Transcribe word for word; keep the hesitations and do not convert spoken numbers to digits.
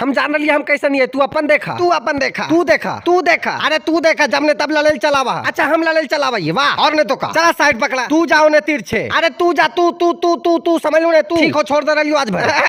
हम जान लिया हम कैसे नहीं है। तू अपन देखा तू अपन देखा तू देखा तू देखा अरे तू देखा जमने तब लड़े चलावा। अच्छा हम लड़े चलावाइए वाह और ने तो का चला साइड पकड़ा तू जाओ ने तीर छे। अरे तू जा तू तू तू तू तू समझ लो ने तू ठीक हो छोड़ दे रही आज भर।